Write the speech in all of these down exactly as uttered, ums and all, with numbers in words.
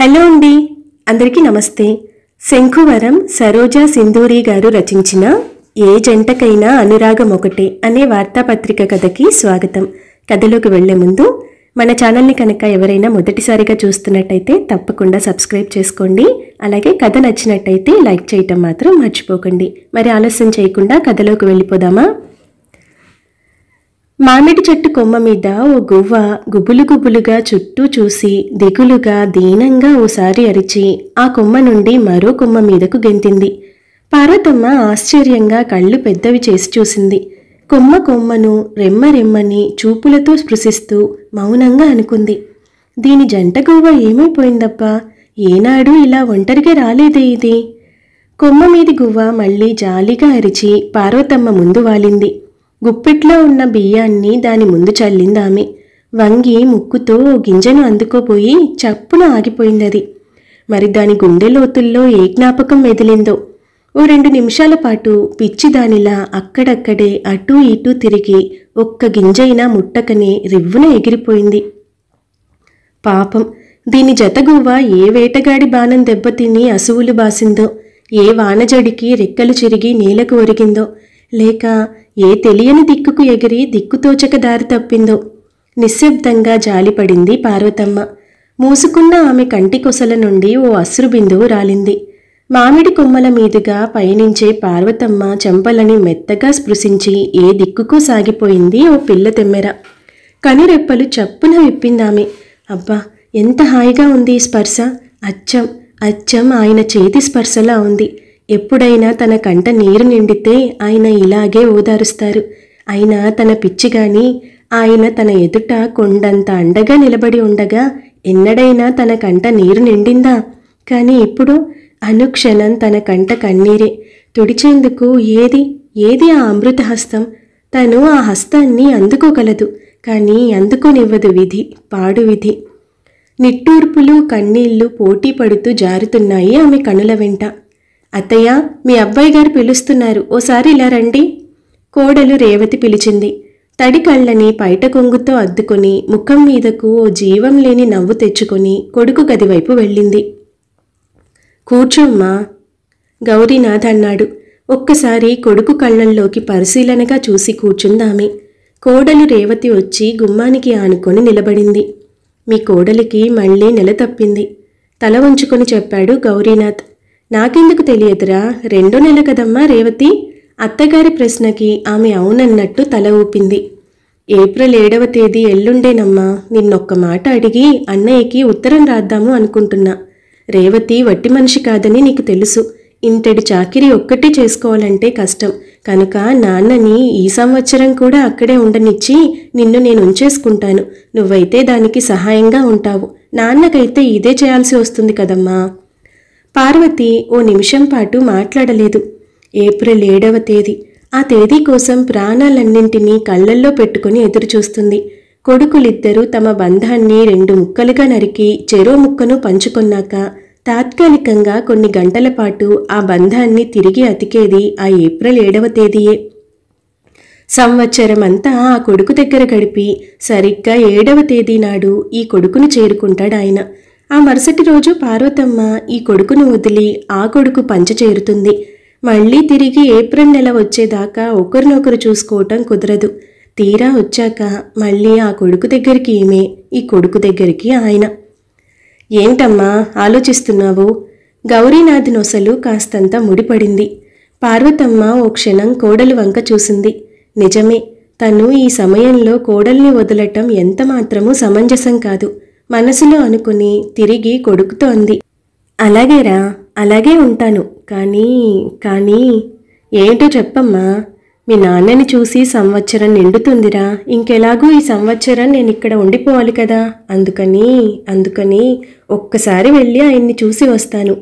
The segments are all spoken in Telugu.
హలో అండి, అందరికీ నమస్తే. శంఖువరం సరోజ సింధూరి గారు రచించిన ఏ జంటకైనా అనురాగం ఒకటే అనే వార్తాపత్రిక కథకి స్వాగతం. కథలోకి వెళ్లే ముందు మన ఛానల్ని కనుక ఎవరైనా మొదటిసారిగా చూస్తున్నట్టయితే తప్పకుండా సబ్స్క్రైబ్ చేసుకోండి. అలాగే కథ నచ్చినట్టయితే లైక్ చేయటం మాత్రం మర్చిపోకండి. మరి ఆలస్యం చేయకుండా కథలోకి వెళ్ళిపోదామా? మామిడి చెట్టు కొమ్మ మీద ఓ గువ్వ గుబులు గుబులుగా చుట్టూ చూసి దిగులుగా దీనంగా ఓసారి అరిచి ఆ కొమ్మ నుండి మరో కొమ్మ మీదకు గెంతింది. పార్వతమ్మ ఆశ్చర్యంగా కళ్ళు పెద్దవి చేసి చూసింది. కొమ్మ కొమ్మను రెమ్మ రెమ్మని చూపులతో స్పృశిస్తూ మౌనంగా అనుకుంది, దీని జంట గువ్వ ఏమైపోయిందబ్బా, ఏనాడు ఇలా ఒంటరిగా రాలేదే ఇది. కొమ్మ మీది గువ్వ మళ్ళీ జాలిగా అరిచి పార్వతమ్మ ముందు వాలింది. గుప్పెట్లో ఉన్న బియ్యాన్ని దాని ముందు చల్లిందామె. వంగి ముక్కుతో గింజను అందుకోపోయి చప్పున ఆగిపోయిందది. మరి దాని గుండె లోతుల్లో ఏ జ్ఞాపకం మెదిలిందో ఓ రెండు నిమిషాల పాటు పిచ్చి దానిలా అక్కడక్కడే అటూ ఇటూ తిరిగి ఒక్క గింజైనా ముట్టకనే రివ్వున ఎగిరిపోయింది. పాపం దీని జతగువ్వ ఏ వేటగాడి బాణం దెబ్బతిని అసువులు బాసిందో, ఏ వానజడికి రెక్కలు చిరిగి నేలకు ఒరిగిందో, లేక ఏ తెలియని దిక్కుకు ఎగిరి దిక్కుతోచక దారి తప్పిందో. నిశ్శబ్దంగా జాలిపడింది పార్వతమ్మ. మూసుకున్న ఆమె కంటికొసల నుండి ఓ అశ్రుబిందువు రాలింది. మామిడి కొమ్మల మీదుగా పయనించే పార్వతమ్మ చెంపలని మెత్తగా స్పృశించి ఏ దిక్కుకో సాగిపోయింది ఓ పిల్ల తెమ్మెర. కనురెప్పలు చప్పున విప్పిందామె. అబ్బా, ఎంత హాయిగా ఉంది స్పర్శ! అచ్చం అచ్చం ఆయన చేతి స్పర్శలా ఉంది. ఎప్పుడైనా తన కంట నీరు నిండితే ఆయన ఇలాగే ఓదారుస్తారు. ఆయన తన పిచ్చిగాని, ఆయన తన ఎదుట కొండంత అండగా నిలబడి ఉండగా ఎన్నడైనా తన కంట నీరు నిండిందా? కానీ ఇప్పుడు అనుక్షణం తన కంట కన్నీరే. తుడిచేందుకు ఏది ఏది ఆ అమృత హస్తం? తను ఆ హస్తాన్ని అందుకోగలదు, కానీ అందుకోనివ్వదు విధి, పాడు విధి. నిట్టూర్పులు కన్నీళ్లు పోటీ పడుతూ జారుతున్నాయి ఆమె కనుల వెంట. అత్తయ్య, మీ అబ్బాయి గారు పిలుస్తున్నారు, ఓసారి ఇలా రండి, కోడలు రేవతి పిలిచింది. తడి కళ్ళని పైట కొంగుతో అద్దుకొని ముఖం మీదకు ఓ జీవం లేని నవ్వు తెచ్చుకొని కొడుకు గదివైపు వెళ్ళింది. కూర్చోమ్మా, గౌరీనాథ్ అన్నాడు. ఒక్కసారి కొడుకు కళ్ళల్లోకి పరిశీలనగా చూసి కూర్చుందామె. కోడలు రేవతి వచ్చి గుమ్మానికి ఆనుకొని నిలబడింది. మీ కోడలికి మళ్ళీ నెల తప్పింది, తల వంచుకొని చెప్పాడు గౌరీనాథ్. నాకెందుకు తెలియదురా, రెండో నెల కదమ్మా రేవతి. అత్తగారి ప్రశ్నకి ఆమె అవునన్నట్టు తల ఊపింది. ఏప్రిల్ ఏడవ తేదీ ఎల్లుండేనమ్మా. నిన్నొక్క మాట అడిగి అన్నయ్యకి ఉత్తరం రాద్దాము అనుకుంటున్నా. రేవతి వట్టి మనిషి కాదని నీకు తెలుసు. ఇంతటి చాకిరీ ఒక్కటే చేసుకోవాలంటే కష్టం కనుక నాన్నని ఈ సంవత్సరం కూడా అక్కడే ఉండనిచ్చి నిన్ను నేను ఉంచేసుకుంటాను. నువ్వైతే దానికి సహాయంగా ఉంటావు, నాన్నకైతే ఇదే చేయాల్సి వస్తుంది కదమ్మా. పార్వతి ఓ నిమిషం పాటు మాట్లాడలేదు. ఏప్రిల్ ఏడవ తేదీ, ఆ తేదీ కోసం ప్రాణాలన్నింటినీ కళ్ళల్లో పెట్టుకుని ఎదురుచూస్తుంది. కొడుకులిద్దరూ తమ బంధాన్ని రెండు ముక్కలుగా నరికి చెరో ముక్కను పంచుకున్నాక తాత్కాలికంగా కొన్ని గంటల పాటు ఆ బంధాన్ని తిరిగి అతికేది ఆ ఏప్రిల్ ఏడవ తేదీయే. సంవత్సరమంతా ఆ కొడుకు దగ్గర గడిపి సరిగ్గా ఏడవ తేదీ నాడు ఈ కొడుకును చేరుకుంటాడు ఆయన. ఆ మరుసటి రోజు పార్వతమ్మ ఈ కొడుకును వదిలి ఆ కొడుకు పంచ చేరుతుంది. మళ్ళీ తిరిగి ఏప్రిల్ నెల వచ్చేదాకా ఒకరినొకరు చూసుకోవటం కుదరదు. తీరా వచ్చాక మళ్ళీ ఆ కొడుకు దగ్గరికి ఈమె, ఈ కొడుకు దగ్గరికి ఆయన. ఏంటమ్మా ఆలోచిస్తున్నావు? గౌరీనాథ్ నొసలు కాస్తంత ముడిపడింది. పార్వతమ్మ ఓ క్షణం కోడలు వంక చూసింది. నిజమే, తను ఈ సమయంలో కోడల్ని వదలటం ఎంత మాత్రమూ సమంజసం కాదు మనసులో అనుకుని తిరిగి కొడుకుతో అంది. అలాగేరా, అలాగే ఉంటాను. కానీ కానీ ఏంటో చెప్పమ్మా. మీ నాన్నని చూసి సంవత్సరం నిండుతుందిరా. ఇంకెలాగూ ఈ సంవత్సరం నేను ఇక్కడ ఉండిపోవాలి కదా, అందుకని అందుకని ఒక్కసారి వెళ్ళి ఆయన్ని చూసి వస్తాను.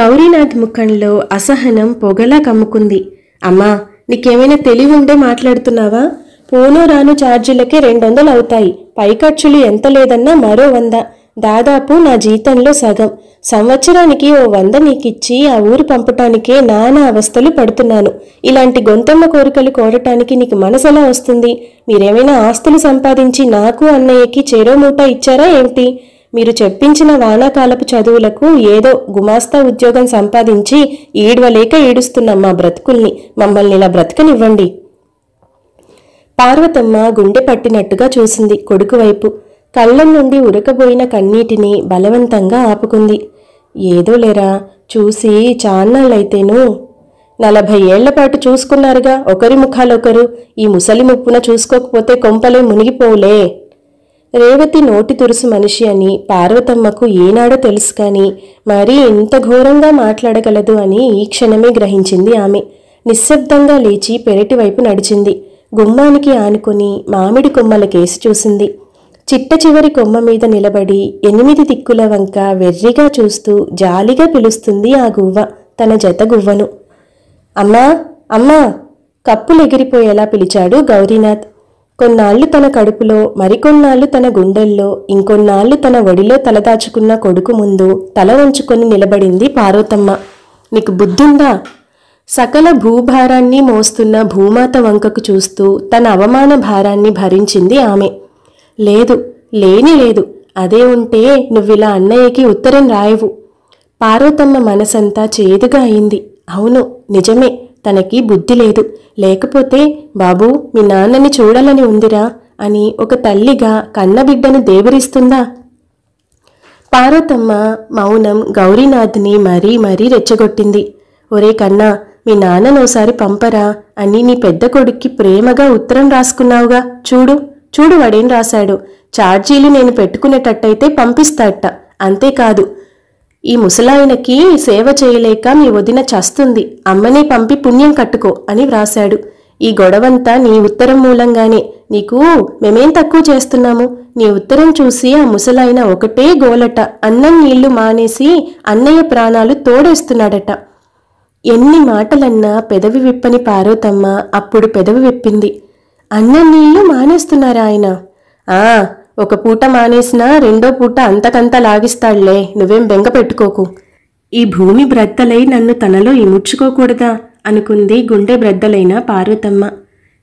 గౌరీనాథ్ ముఖంలో అసహనం పొగలా కమ్ముకుంది. అమ్మా, నీకేమైనా తెలివి ఉండే మాట్లాడుతున్నావా? పోను రాను ఛార్జీలకే రెండు వందలు అవుతాయి, పై ఖర్చులు ఎంత లేదన్నా మరో వంద, దాదాపు నా జీతంలో సగం. సంవత్సరానికి ఓ వంద నీకిచ్చి ఆ ఊరు పంపటానికే నానా అవస్థలు పడుతున్నాను. ఇలాంటి గొంతమ్మ కోరికలు కోరటానికి నీకు మనసెలా వస్తుంది? మీరేమైనా ఆస్తులు సంపాదించి నాకు అన్నయ్యకి చెరో మూట ఇచ్చారా ఏమిటి? మీరు చెప్పించిన వానాకాలపు చదువులకు ఏదో గుమాస్తా ఉద్యోగం సంపాదించి ఏడవలేక ఏడుస్తున్నాం మా బ్రతుకుల్ని, మమ్మల్ని ఇలా బ్రతకనివ్వండి. పార్వతమ్మ గుండె పట్టినట్టుగా చూసింది కొడుకు వైపు. కళ్ళం నుండి ఉరకబోయిన కన్నీటిని బలవంతంగా ఆపుకుంది. ఏదో లేరా, చూసి చాన్నాళ్ళైతేను. నలభై ఏళ్లపాటు చూసుకున్నారుగా ఒకరి ముఖాలొకరు, ఈ ముసలి ముప్పున చూసుకోకపోతే కొంపలే మునిగిపోలే. రేవతి నోటి తురుసు మనిషి అని పార్వతమ్మకు ఏనాడో తెలుసు, కానీ మరీ ఇంత ఘోరంగా మాట్లాడగలదు అని ఈ క్షణమే గ్రహించింది ఆమె. నిశ్శబ్దంగా లేచి పెరటి వైపు నడిచింది. గుమ్మానికి ఆనుకొని మామిడి కొమ్మల కేసి చూసింది. చిట్ట చివరి కొమ్మ మీద నిలబడి ఎనిమిది దిక్కుల వంక వెర్రిగా చూస్తూ జాలిగా పిలుస్తుంది ఆ గువ్వ తన జత గువ్వను. అమ్మా అమ్మా కప్పులెగిరిపోయేలా పిలిచాడు గౌరీనాథ్. కొన్నాళ్ళు తన కడుపులో, మరికొన్నాళ్ళు తన గుండెల్లో, ఇంకొన్నాళ్ళు తన ఒడిలో తలదాచుకున్న కొడుకు ముందు తల వంచుకొని నిలబడింది పార్వతమ్మ. నీకు బుద్ధుందా? సకల భూభారాన్ని మోస్తున్న భూమాత వంకకు చూస్తూ తన అవమాన భారాన్ని భరించింది ఆమె. లేదు, లేని లేదు, అదే ఉంటే నువ్విలా అన్నయ్యకి ఉత్తరం రాయవు. పార్వతమ్మ మనసంతా చేదుగా అయింది. అవును, నిజమే, తనకి బుద్ధి లేదు. లేకపోతే బాబూ మీ నాన్నని చూడాలని ఉందిరా అని ఒక తల్లిగా కన్నబిడ్డను దేవరిస్తుందా? పార్వతమ్మ మౌనం గౌరీనాథ్ని మరీ మరీ రెచ్చగొట్టింది. ఒరే కన్నా, మీ నాన్ననోసారి పంపరా అని నీ పెద్ద కొడుక్కి ప్రేమగా ఉత్తరం రాసుకున్నావుగా, చూడు చూడు వాడేం రాశాడు. ఛార్జీలు నేను పెట్టుకునేటట్టయితే పంపిస్తాట, అంతేకాదు ఈ ముసలాయనకి సేవ చేయలేక మీ వదిన చస్తుంది, అమ్మనే పంపి పుణ్యం కట్టుకో అని వ్రాశాడు. ఈ గొడవంతా నీ ఉత్తరం మూలంగానే. నీకు మేమేం తక్కువ చేస్తున్నాము? నీ ఉత్తరం చూసి ఆ ముసలాయన ఒకటే గోలట, అన్నం నీళ్లు మానేసి అన్నయ్య ప్రాణాలు తోడేస్తున్నాడట. ఎన్ని మాటలన్నా పెదవి విప్పని పార్వతమ్మ అప్పుడు పెదవి విప్పింది. అన్నం నీళ్లు మానేస్తున్నారా ఆయన? ఆ ఒక పూట మానేసినా రెండో పూట అంతకంతా లాగిస్తాళ్లే, నువ్వేం బెంగ పెట్టుకోకు. ఈ భూమి బ్రద్దలై నన్ను తనలో ఇముడ్చుకోకూడదా అనుకుంది గుండె బ్రద్దలైన పార్వతమ్మ.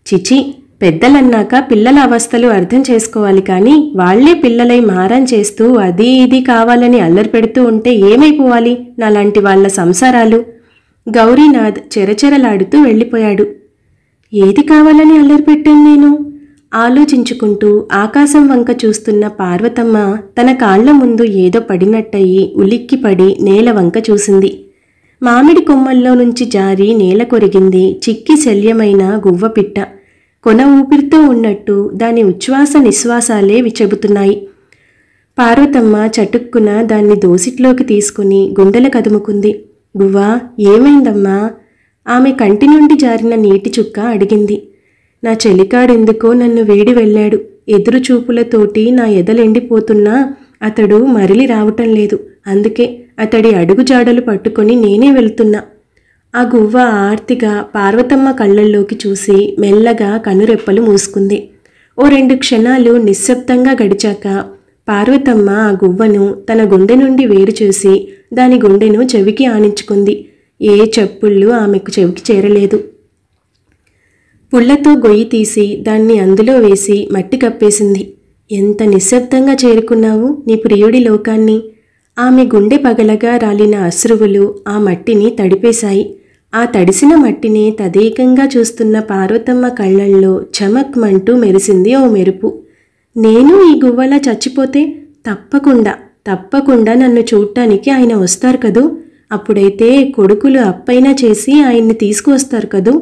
చిచి, పెద్దలన్నాక పిల్లల అవస్థలు అర్థం చేసుకోవాలి, కానీ వాళ్లే పిల్లలై మారం చేస్తూ అది ఇది కావాలని అల్లరి పెడుతూ ఉంటే ఏమైపోవాలి నాలాంటి వాళ్ల సంసారాలు. గౌరీనాథ్ చెరచెరలాడుతూ వెళ్ళిపోయాడు. ఏది కావాలని అల్లరి పెట్టాను నేను? ఆలోచించుకుంటూ ఆకాశం వంక చూస్తున్న పార్వతమ్మ తన కాళ్ల ముందు ఏదో పడినట్టయి ఉలిక్కిపడి నేల వంక చూసింది. మామిడి కొమ్మల్లో నుంచి జారి నేల కొరిగింది చిక్కి శల్యమైన గువ్వపిట్ట. కొన ఊపిరితో ఉన్నట్టు దాని ఉచ్ఛ్వాస నిశ్వాసాలే విచెబుతున్నాయి. పార్వతమ్మ చటుక్కున దాన్ని దోసిట్లోకి తీసుకుని గుండెల కదుముకుంది. గువ్వా, ఏమైందమ్మా? ఆమె కంటి నుండి జారిన నీటి చుక్క అడిగింది. నా చెలికాడెందుకో నన్ను వీడి వెళ్ళాడు. ఎదురు చూపులతోటి నా ఎదలెండిపోతున్నా అతడు మరలి రావటం లేదు. అందుకే అతడి అడుగుజాడలు పట్టుకొని నేనే వెళ్తున్నా. ఆ గువ్వ ఆర్తిగా పార్వతమ్మ కళ్ళల్లోకి చూసి మెల్లగా కనురెప్పలు మూసుకుంది. ఓ రెండు క్షణాలు నిశ్శబ్దంగా గడిచాక పార్వతమ్మ ఆ గువ్వను తన గుండె నుండి వేరు చేసి దాని గుండెను చెవికి ఆనించుకుంది. ఏ చెప్పుళ్ళు ఆమెకు చెవికి చేరలేదు. పుళ్లతో గొయ్యి తీసి దాన్ని అందులో వేసి మట్టి కప్పేసింది. ఎంత నిశ్శబ్దంగా చేరుకున్నావు నీ ప్రియుడి లోకాన్ని. ఆమె గుండె పగలగా రాలిన అశ్రువులు ఆ మట్టిని తడిపేశాయి. ఆ తడిసిన మట్టిని తదేకంగా చూస్తున్న పార్వతమ్మ కళ్ళల్లో చమక్మంటూ మెరిసింది ఓ మెరుపు. నేను ఈ గువ్వలా చచ్చిపోతే తప్పకుండా తప్పకుండా నన్ను చూడటానికి ఆయన వస్తారు కదూ, అప్పుడైతే కొడుకులు అప్పైనా చేసి ఆయన్ని తీసుకువస్తారు కదూ.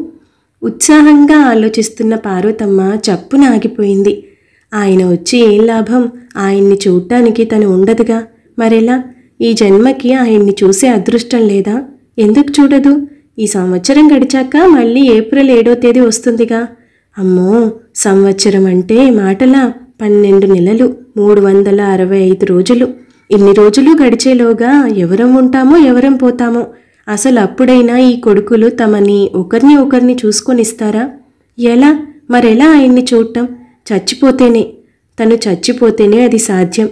ఉత్సాహంగా ఆలోచిస్తున్న పార్వతమ్మ చప్పున ఆగిపోయింది. ఆయన వచ్చి ఏం లాభం? ఆయన్ని చూడటానికి తను ఉండదుగా, మరెలా? ఈ జన్మకి ఆయన్ని చూసే అదృష్టం లేదా? ఎందుకు చూడదు? ఈ సంవత్సరం గడిచాక మళ్ళీ ఏప్రిల్ ఏడో తేదీ వస్తుందిగా. అమ్మో, సంవత్సరం అంటే మాటలా, పన్నెండు నెలలు మూడు వందల అరవై ఐదు రోజులు. ఇన్ని రోజులు గడిచేలోగా ఎవరం ఉంటామో ఎవరం పోతామో. అసలు అప్పుడైనా ఈ కొడుకులు తమని ఒకరిని ఒకరిని చూసుకొనిస్తారా? ఎలా మరెలా ఆయన్ని చూడటం? చచ్చిపోతేనే, తను చచ్చిపోతేనే అది సాధ్యం.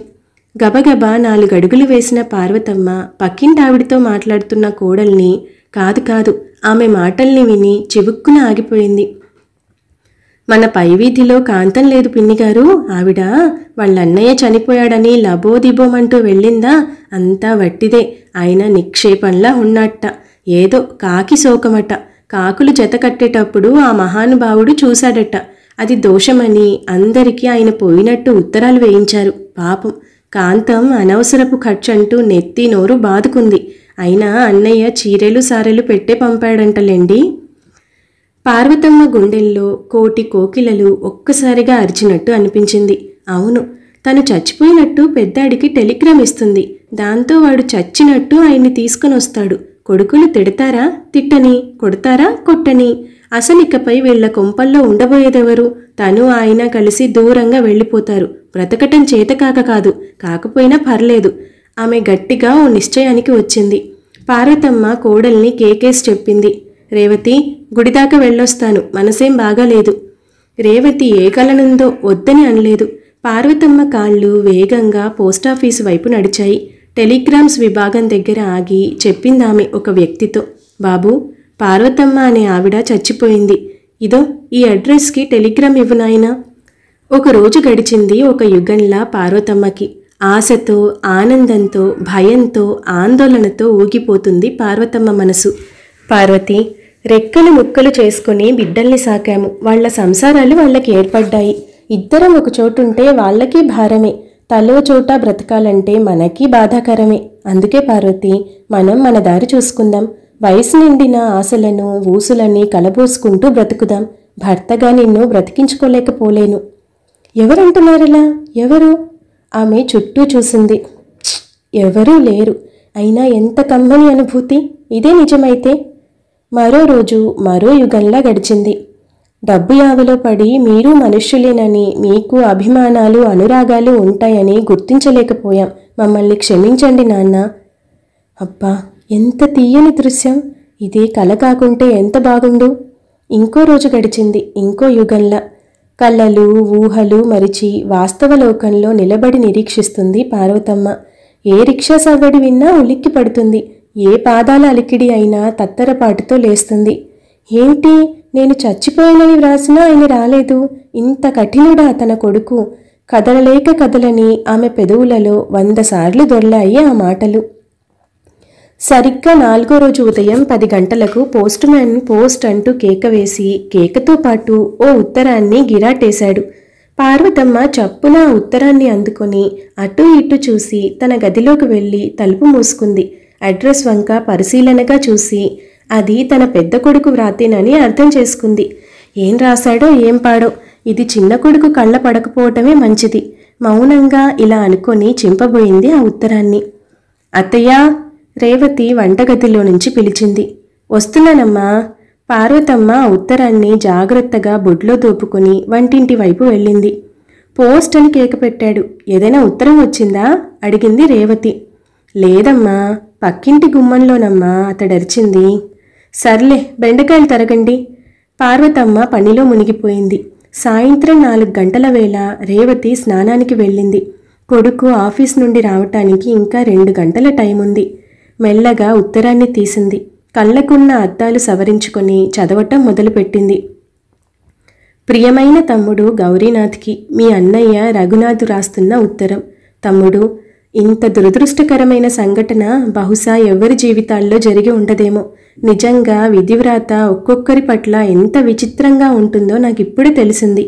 గబగబా నాలుగడుగులు వేసిన పార్వతమ్మ పక్కింటావిడితో మాట్లాడుతున్న కోడల్ని, కాదు కాదు ఆమె మాటల్ని విని చివుక్కున ఆగిపోయింది. మన పై వీధిలో కాంతం లేదు పిన్ని గారు, ఆవిడ వాళ్ళ అన్నయ్య చనిపోయాడని లబోదిబోమంటూ వెళ్ళిందా, అంతా వట్టిదే, ఆయన నిక్షేపంలా ఉన్నట్ట, ఏదో కాకి శోకమట, కాకులు జత కట్టేటప్పుడు ఆ మహానుభావుడు చూశాడట, అది దోషమని అందరికీ ఆయన పోయినట్టు ఉత్తరాలు వేయించారు. పాపం కాంతం అనవసరపు ఖర్చంటూ నెత్తి నోరు బాదుకుంది. అయినా అన్నయ్య చీరెలు సారెలు పెట్టే పంపాడంటలేండి. పార్వతమ్మ గుండెల్లో కోటి కోకిలలు ఒక్కసారిగా అరిచినట్టు అనిపించింది. అవును, తను చచ్చిపోయినట్టు పెద్దాడికి టెలిగ్రామ్ ఇస్తుంది, దాంతో వాడు చచ్చినట్టు ఆయన్ని తీసుకుని వస్తాడు. కొడుకులు తిడతారా తిట్టని, కొడతారా కొట్టని, అసలికపై వీళ్ల కొంపల్లో ఉండబోయేదెవరు? తను ఆయన కలిసి దూరంగా వెళ్ళిపోతారు. బ్రతకటం చేతకాక కాదు, కాకపోయినా పర్లేదు. ఆమె గట్టిగా ఓ నిశ్చయానికి వచ్చింది. పార్వతమ్మ కోడల్ని కేకేసి చెప్పింది, రేవతి గుడిదాకా వెళ్ళొస్తాను, మనసేం బాగాలేదు. రేవతి ఏ కలనుందో వద్దని అనలేదు. పార్వతమ్మ కాళ్ళు వేగంగా పోస్టాఫీసు వైపు నడిచాయి. టెలిగ్రామ్స్ విభాగం దగ్గర ఆగి చెప్పిందామె ఒక వ్యక్తితో, బాబూ, పార్వతమ్మ అనే ఆవిడ చచ్చిపోయింది, ఇదో ఈ అడ్రస్కి టెలిగ్రామ్ ఇవ్వనాయనా. ఒక రోజు గడిచింది ఒక యుగంలా పార్వతమ్మకి. ఆశతో, ఆనందంతో, భయంతో, ఆందోళనతో ఊగిపోతుంది పార్వతమ్మ మనసు. పార్వతి, రెక్కలు ముక్కలు చేసుకుని బిడ్డల్ని సాకాము, వాళ్ల సంసారాలు వాళ్ళకి ఏర్పడ్డాయి. ఇద్దరం ఒక చోటుంటే వాళ్ళకి భారమే, తలో చోట బ్రతకాలంటే మనకి బాధాకరమే. అందుకే పార్వతి, మనం మన దారి చూసుకుందాం, వయసు నిండిన ఆశలను ఊసులని కలబోసుకుంటూ బ్రతుకుదాం. భర్తగా నిన్ను బ్రతికించుకోలేకపోలేను. ఎవరంటున్నారలా? ఎవరు? ఆమె చుట్టూ చూసింది. ఎవరూ లేరు. అయినా ఎంత కమ్మని అనుభూతి! ఇదే నిజమైతే. మరో రోజు మరో యుగంలా గడిచింది. డబ్బు యావలో పడి మీరు మనుష్యులేనని, మీకు అభిమానాలు అనురాగాలు ఉంటాయని గుర్తించలేకపోయాం, మమ్మల్ని క్షమించండి నాన్న. అబ్బా, ఎంత తీయని దృశ్యం! ఇదే కల కాకుంటే ఎంత బాగుండు. ఇంకో రోజు గడిచింది ఇంకో యుగంలా. కళ్ళలు ఊహలు మరిచి వాస్తవలోకంలో నిలబడి నిరీక్షిస్తుంది పార్వతమ్మ. ఏ రిక్షా సవ్వడి విన్నా ఉలిక్కి పడుతుంది, ఏ పాదాల అలికిడి అయినా తత్తరపాటుతో లేస్తుంది. ఏంటి, నేను చచ్చిపోయానని వ్రాసినా ఆయన రాలేదు, ఇంత కఠినుడా తన కొడుకు? కదలలేక కదలని ఆమె పెదవులలో వంద సార్లు దొర్లాయి ఆ మాటలు. సరిగ్గా నాలుగో రోజు ఉదయం పది గంటలకు పోస్ట్ మ్యాన్ పోస్ట్ అంటూ కేక వేసి కేకతో పాటు ఓ ఉత్తరాన్ని గిరాటేశాడు. పార్వతమ్మ చప్పున ఉత్తరాన్ని అందుకొని అటు ఇటు చూసి తన గదిలోకి వెళ్ళి తలుపు మూసుకుంది. అడ్రస్ వంక పరిశీలనగా చూసి అది తన పెద్ద కొడుకు వ్రాతేనని అర్థం చేసుకుంది. ఏం రాశాడో ఏం పాడో, ఇది చిన్న కొడుకు కళ్ళ పడకపోవటమే మంచిది. మౌనంగా ఇలా అనుకొని చింపబోయింది ఆ ఉత్తరాన్ని. అత్తయ్యా, రేవతి వంటగదిలో నుంచి పిలిచింది. వస్తున్నానమ్మా. పార్వతమ్మ ఉత్తరాన్ని జాగ్రత్తగా బొడ్లో దోపుకుని వంటింటి వైపు వెళ్ళింది. పోస్ట్ అని కేక పెట్టాడు. ఏదైనా ఉత్తరం వచ్చిందా? అడిగింది రేవతి. లేదమ్మా, పక్కింటి గుమ్మంలోనమ్మా అతడరిచింది. సర్లే, బెండకాయలు తరగండి. పార్వతమ్మ పనిలో మునిగిపోయింది. సాయంత్రం నాలుగు గంటల వేళ రేవతి స్నానానికి వెళ్ళింది. కొడుకు ఆఫీస్ నుండి రావటానికి ఇంకా రెండు గంటల టైం ఉంది. మెల్లగా ఉత్తరాన్ని తీసింది. కళ్ళకున్న అద్దాలు సవరించుకొని చదవటం మొదలుపెట్టింది. ప్రియమైన తమ్ముడు గౌరీనాథ్కి, మీ అన్నయ్య రఘునాథ్ రాస్తున్న ఉత్తరం. తమ్ముడు, ఇంత దురదృష్టకరమైన సంఘటన బహుశా ఎవరి జీవితాల్లో జరిగి ఉండదేమో. నిజంగా విధివ్రాత ఒక్కొక్కరి పట్ల ఎంత విచిత్రంగా ఉంటుందో నాకిప్పుడే తెలిసింది.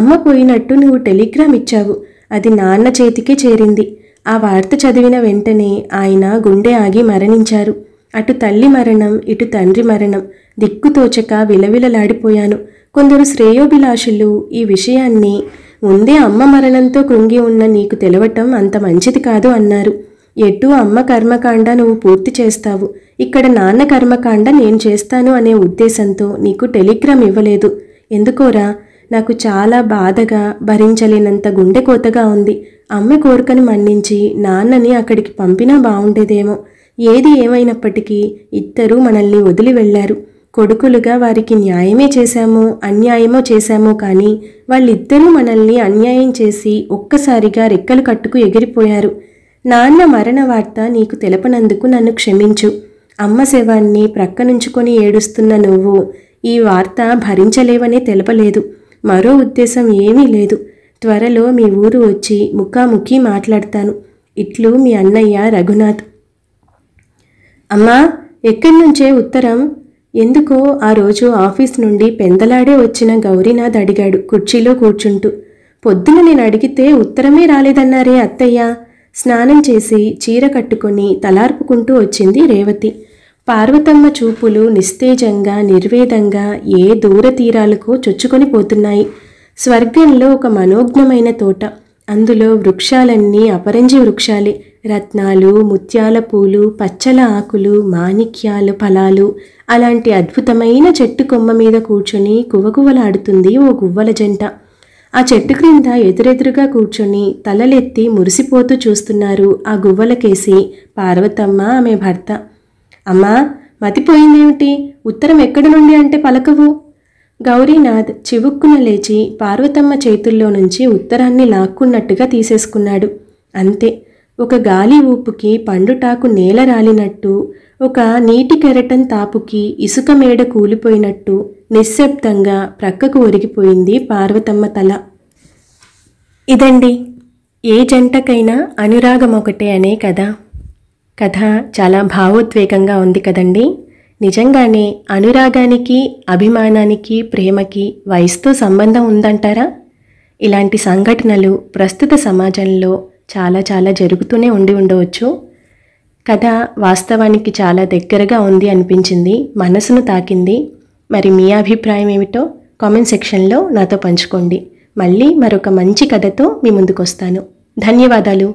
అమ్మ పోయినట్టు నువ్వు టెలిగ్రామ్ ఇచ్చావు, అది నాన్న చేతికే చేరింది. ఆ వార్త చదివిన వెంటనే ఆయన గుండె ఆగి మరణించారు. అటు తల్లి మరణం, ఇటు తండ్రి మరణం, దిక్కుతోచక విలవిలలాడిపోయాను. కొందరు శ్రేయోభిలాషులు ఈ విషయాన్ని ముందే అమ్మ మరణంతో కృంగి ఉన్న నీకు తెలవటం అంత మంచిది కాదు అన్నారు. ఎటు అమ్మ కర్మకాండ నువ్వు పూర్తి చేస్తావు, ఇక్కడ నాన్న కర్మకాండ నేను చేస్తాను అనే ఉద్దేశంతో నీకు టెలిగ్రామ్ ఇవ్వలేదు. ఎందుకోరా? నాకు చాలా బాధగా, భరించలేనంత గుండె కోతగా ఉంది. అమ్మ కోరికను మన్నించి నాన్నని అక్కడికి పంపినా బాగుండేదేమో. ఏది ఏమైనప్పటికీ ఇద్దరూ మనల్ని వదిలి వెళ్లారు. కొడుకులుగా వారికి న్యాయమే చేశామో అన్యాయమో చేశామో కానీ వాళ్ళిద్దరూ మనల్ని అన్యాయం చేసి ఒక్కసారిగా రెక్కలు కట్టుకు ఎగిరిపోయారు. నాన్న మరణ వార్త నీకు తెలపనందుకు నన్ను క్షమించు. అమ్మ శవాన్ని ప్రక్కనుంచుకొని ఏడుస్తున్న నువ్వు ఈ వార్త భరించలేవనే తెలపలేదు. మరో ఉద్దేశం ఏమీ లేదు. త్వరలో మీ ఊరు వచ్చి ముఖాముఖి మాట్లాడతాను. ఇట్లు మీ అన్నయ్య రఘునాథ్. అమ్మా, ఎక్కడి నుంచే ఉత్తరం? ఎందుకో ఆ రోజు ఆఫీస్ నుండి పెందలాడే వచ్చిన గౌరీనాథ్ అడిగాడు కుర్చీలో కూర్చుంటూ. పొద్దున నేను అడిగితే ఉత్తరమే రాలేదన్నారే అత్తయ్య. స్నానం చేసి చీర కట్టుకొని తలార్పుకుంటూ వచ్చింది రేవతి. పార్వతమ్మ చూపులు నిస్తేజంగా నిర్వేదంగా ఏ దూర తీరాలకో చొచ్చుకొని పోతున్నాయి. స్వర్గంలో ఒక మనోజ్ఞమైన తోట. అందులో వృక్షాలన్నీ అపరంజి వృక్షాలే. రత్నాలు, ముత్యాల పూలు, పచ్చల ఆకులు, మాణిక్యాల ఫలాలు, అలాంటి అద్భుతమైన చెట్టు కొమ్మ మీద కూర్చొని కువకువలాడుతుంది ఓ గువ్వల జంట. ఆ చెట్టు క్రింద ఎదురెదురుగా కూర్చొని తలలెత్తి మురిసిపోతూ చూస్తున్నారు ఆ గువ్వలకేసి పార్వతమ్మ, ఆమె భర్త. అమ్మా, మతిపోయిందేమిటి? ఉత్తరం ఎక్కడి నుండి అంటే పలకవు? గౌరీనాథ్ చివుక్కున లేచి పార్వతమ్మ చేతుల్లో నుంచి ఉత్తరాన్ని లాక్కున్నట్టుగా తీసేసుకున్నాడు. అంతే, ఒక గాలి ఊపుకి పండుటాకు నేల రాలినట్టు, ఒక నీటి కెరటం తాపుకి ఇసుక మేడ కూలిపోయినట్టు నిశ్శబ్దంగా ప్రక్కకు ఒరిగిపోయింది పార్వతమ్మ తల. ఇదండి ఏ జంటకైనా అనురాగం ఒకటే అనే కదా. కథ చాలా భావోద్వేగంగా ఉంది కదండి. నిజంగానే అనురాగానికి, అభిమానానికి, ప్రేమకి వయసుతో సంబంధం ఉందంటారా? ఇలాంటి సంఘటనలు ప్రస్తుత సమాజంలో చాలా చాలా జరుగుతూనే ఉండి ఉండవచ్చు. కథ వాస్తవానికి చాలా దగ్గరగా ఉంది అనిపించింది, మనసును తాకింది. మరి మీ అభిప్రాయం ఏమిటో కామెంట్ సెక్షన్లో నాతో పంచుకోండి. మళ్ళీ మరొక మంచి కథతో మీ ముందుకు వస్తాను. ధన్యవాదాలు.